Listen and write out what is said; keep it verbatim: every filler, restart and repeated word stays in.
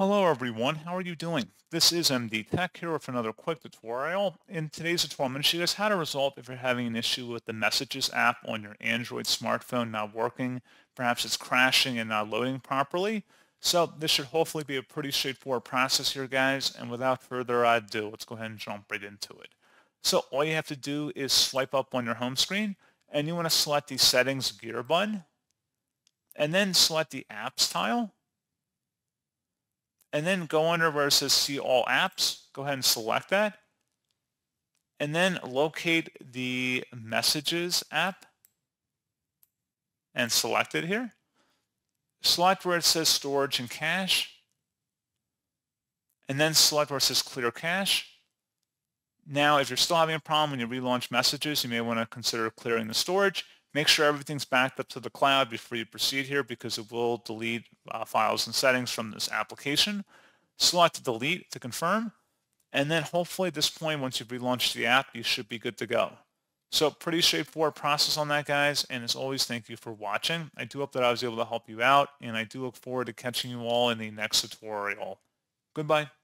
Hello everyone, how are you doing? This is M D Tech here with another quick tutorial. In today's tutorial, I'm going to show you guys how to resolve if you're having an issue with the Messages app on your Android smartphone not working. Perhaps it's crashing and not loading properly. So this should hopefully be a pretty straightforward process here, guys. And without further ado, let's go ahead and jump right into it. So all you have to do is swipe up on your home screen, and you want to select the Settings gear button, and then select the Apps tile. And then go under where it says See All Apps, go ahead and select that. And then locate the Messages app and select it here. Select where it says Storage and Cache. And then select where it says Clear Cache. Now, if you're still having a problem when you relaunch Messages, you may want to consider clearing the storage. Make sure everything's backed up to the cloud before you proceed here, because it will delete uh, files and settings from this application. Select Delete to confirm, and then hopefully at this point, once you've relaunched the app, you should be good to go. So pretty straightforward process on that, guys, and as always, thank you for watching. I do hope that I was able to help you out, and I do look forward to catching you all in the next tutorial. Goodbye.